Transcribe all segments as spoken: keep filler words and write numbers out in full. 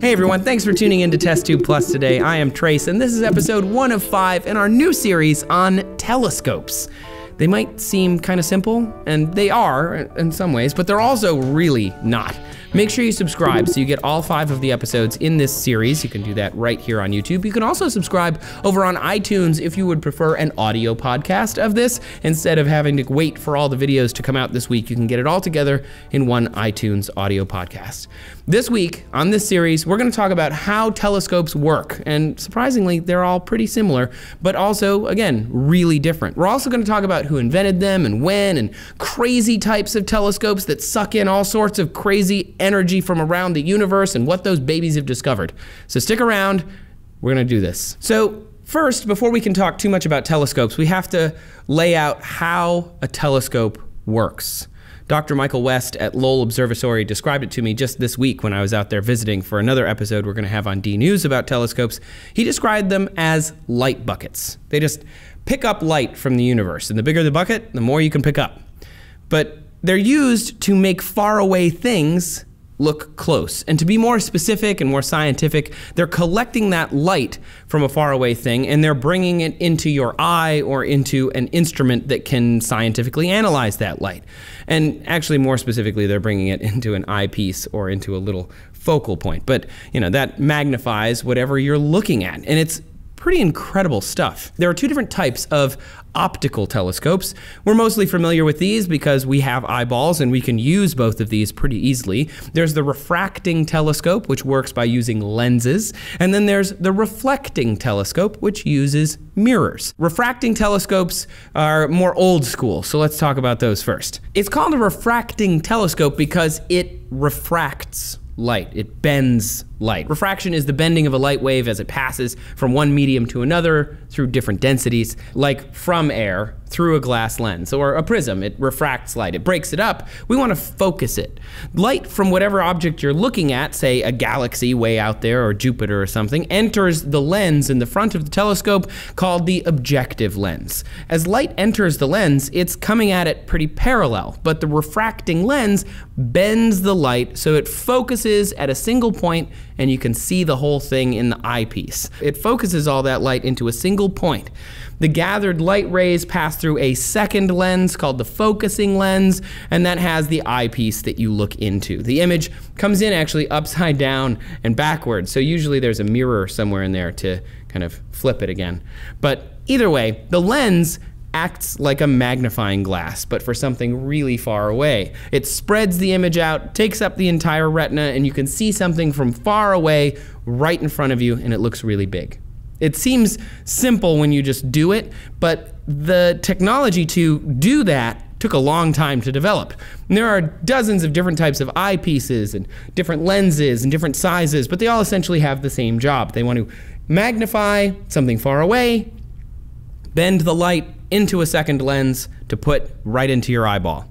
Hey everyone, thanks for tuning in to Test Tube Plus today. I am Trace, and this is episode one of five in our new series on telescopes. They might seem kind of simple, and they are in some ways, but they're also really not. Make sure you subscribe so you get all five of the episodes in this series. You can do that right here on YouTube. You can also subscribe over on iTunes if you would prefer an audio podcast of this. Instead of having to wait for all the videos to come out this week, you can get it all together in one iTunes audio podcast. This week on this series, we're going to talk about how telescopes work. And surprisingly, they're all pretty similar, but also, again, really different. We're also going to talk about who invented them and when, and crazy types of telescopes that suck in all sorts of crazy energy from around the universe and what those babies have discovered. So stick around, we're gonna do this. So first, before we can talk too much about telescopes, we have to lay out how a telescope works. Doctor Michael West at Lowell Observatory described it to me just this week when I was out there visiting for another episode we're gonna have on D News about telescopes. He described them as light buckets. They just pick up light from the universe, and the bigger the bucket, the more you can pick up. But they're used to make faraway things look close. And to be more specific and more scientific, they're collecting that light from a faraway thing and they're bringing it into your eye or into an instrument that can scientifically analyze that light. And actually, more specifically, they're bringing it into an eyepiece or into a little focal point. But, you know, that magnifies whatever you're looking at. And it's pretty incredible stuff. There are two different types of optical telescopes. We're mostly familiar with these because we have eyeballs and we can use both of these pretty easily. There's the refracting telescope, which works by using lenses, and then there's the reflecting telescope, which uses mirrors. Refracting telescopes are more old school, so let's talk about those first. It's called a refracting telescope because it refracts light. It bends light. Refraction is the bending of a light wave as it passes from one medium to another through different densities, like from air through a glass lens or a prism. It refracts light. It breaks it up. We want to focus it. Light from whatever object you're looking at, say a galaxy way out there or Jupiter or something, enters the lens in the front of the telescope called the objective lens. As light enters the lens, it's coming at it pretty parallel, but the refracting lens bends the light so it focuses at a single point and you can see the whole thing in the eyepiece. It focuses all that light into a single point. The gathered light rays pass through a second lens called the focusing lens, and that has the eyepiece that you look into. The image comes in actually upside down and backwards, so usually there's a mirror somewhere in there to kind of flip it again. But either way, the lens acts like a magnifying glass, but for something really far away. It spreads the image out, takes up the entire retina, and you can see something from far away right in front of you, and it looks really big. It seems simple when you just do it, but the technology to do that took a long time to develop. And there are dozens of different types of eyepieces and different lenses and different sizes, but they all essentially have the same job. They want to magnify something far away, bend the light into a second lens to put right into your eyeball.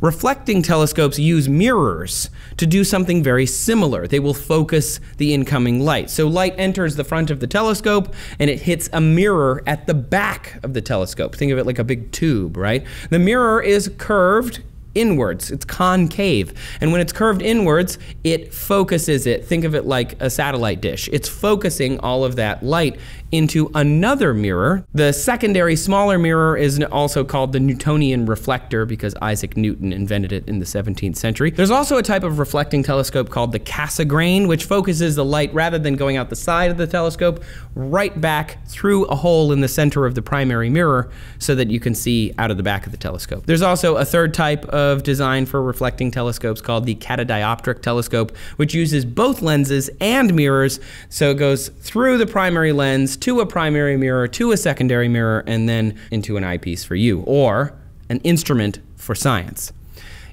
Reflecting telescopes use mirrors to do something very similar. They will focus the incoming light. So light enters the front of the telescope and it hits a mirror at the back of the telescope. Think of it like a big tube, right? The mirror is curved inwards, it's concave. And when it's curved inwards, it focuses it. Think of it like a satellite dish. It's focusing all of that light into another mirror. The secondary smaller mirror is also called the Newtonian reflector because Isaac Newton invented it in the seventeenth century. There's also a type of reflecting telescope called the Cassegrain, which focuses the light, rather than going out the side of the telescope, right back through a hole in the center of the primary mirror so that you can see out of the back of the telescope. There's also a third type of design for reflecting telescopes called the catadioptric telescope, which uses both lenses and mirrors, so it goes through the primary lens to a primary mirror, to a secondary mirror, and then into an eyepiece for you, or an instrument for science.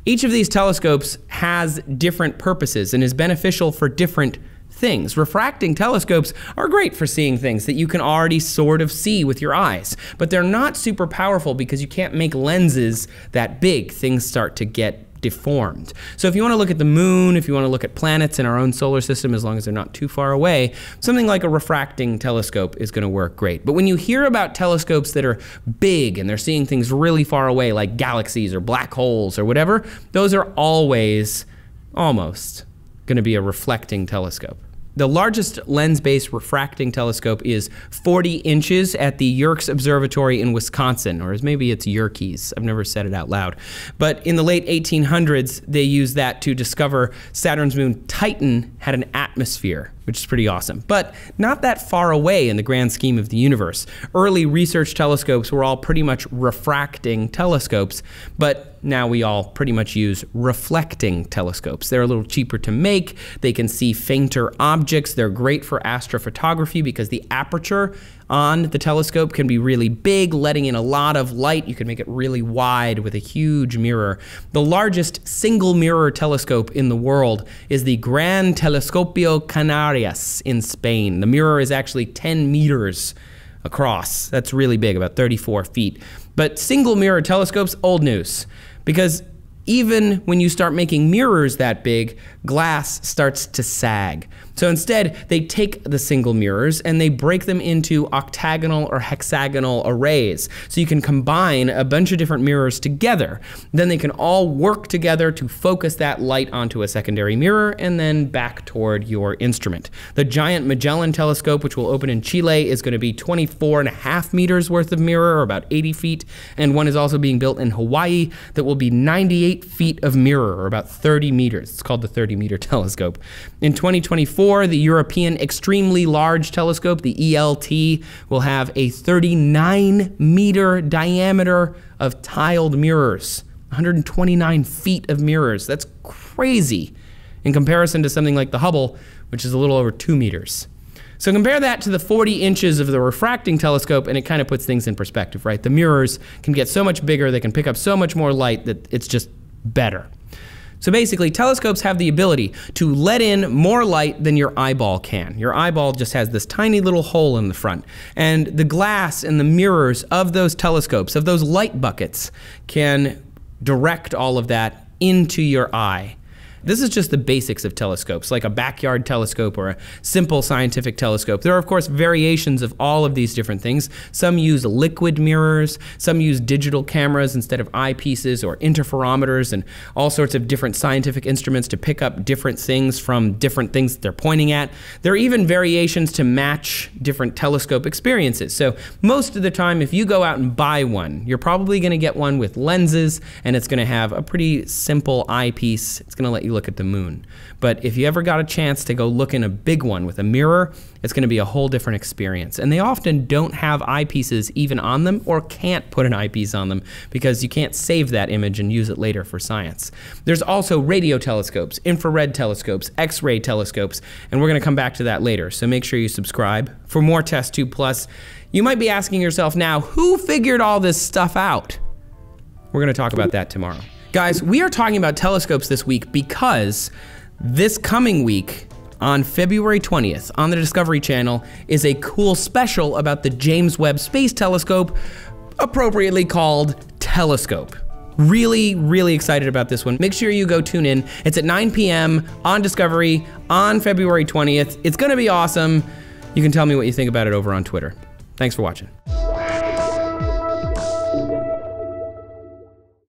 Each of these telescopes has different purposes and is beneficial for different things. Refracting telescopes are great for seeing things that you can already sort of see with your eyes, but they're not super powerful because you can't make lenses that big. Things start to get deformed. So if you want to look at the moon, if you want to look at planets in our own solar system, as long as they're not too far away, something like a refracting telescope is going to work great. But when you hear about telescopes that are big and they're seeing things really far away, like galaxies or black holes or whatever, those are always almost going to be a reflecting telescope. The largest lens-based refracting telescope is forty inches at the Yerkes Observatory in Wisconsin, or maybe it's Yerkes. I've never said it out loud. But in the late eighteen hundreds, they used that to discover Saturn's moon Titan had an atmosphere, which is pretty awesome. But not that far away in the grand scheme of the universe. Early research telescopes were all pretty much refracting telescopes, but now we all pretty much use reflecting telescopes. They're a little cheaper to make, they can see fainter objects, they're great for astrophotography because the aperture on the telescope can be really big, letting in a lot of light. You can make it really wide with a huge mirror. The largest single mirror telescope in the world is the Gran Telescopio Canarias in Spain. The mirror is actually ten meters across. That's really big, about thirty-four feet. But single mirror telescopes, old news, because even when you start making mirrors that big, glass starts to sag. So instead, they take the single mirrors and they break them into octagonal or hexagonal arrays. So you can combine a bunch of different mirrors together. Then they can all work together to focus that light onto a secondary mirror and then back toward your instrument. The giant Magellan telescope, which will open in Chile, is going to be twenty-four and a half meters worth of mirror, or about eighty feet. And one is also being built in Hawaii that will be ninety-eight feet of mirror, or about thirty meters. It's called the thirty meter telescope. In twenty twenty-four, the European Extremely Large Telescope, the E L T, will have a thirty-nine meter diameter of tiled mirrors, one hundred twenty-nine feet of mirrors. That's crazy in comparison to something like the Hubble, which is a little over two meters. So compare that to the forty inches of the refracting telescope, and it kind of puts things in perspective, right? The mirrors can get so much bigger, they can pick up so much more light that it's just better. So basically, telescopes have the ability to let in more light than your eyeball can. Your eyeball just has this tiny little hole in the front. And the glass and the mirrors of those telescopes, of those light buckets, can direct all of that into your eye. This is just the basics of telescopes, like a backyard telescope or a simple scientific telescope. There are, of course, variations of all of these different things. Some use liquid mirrors, some use digital cameras instead of eyepieces, or interferometers, and all sorts of different scientific instruments to pick up different things from different things that they're pointing at. There are even variations to match different telescope experiences. So most of the time, if you go out and buy one, you're probably going to get one with lenses, and it's going to have a pretty simple eyepiece. It's going to let you look at the moon. But if you ever got a chance to go look in a big one with a mirror, it's going to be a whole different experience. And they often don't have eyepieces even on them, or can't put an eyepiece on them, because you can't save that image and use it later for science. There's also radio telescopes, infrared telescopes, X-ray telescopes, and we're going to come back to that later. So make sure you subscribe for more Test Tube Plus. You might be asking yourself now, who figured all this stuff out? We're going to talk about that tomorrow. Guys, we are talking about telescopes this week because this coming week, on February twentieth, on the Discovery Channel, is a cool special about the James Webb Space Telescope, appropriately called Telescope. Really, really excited about this one. Make sure you go tune in. It's at nine p m on Discovery on February twentieth. It's gonna be awesome. You can tell me what you think about it over on Twitter. Thanks for watching.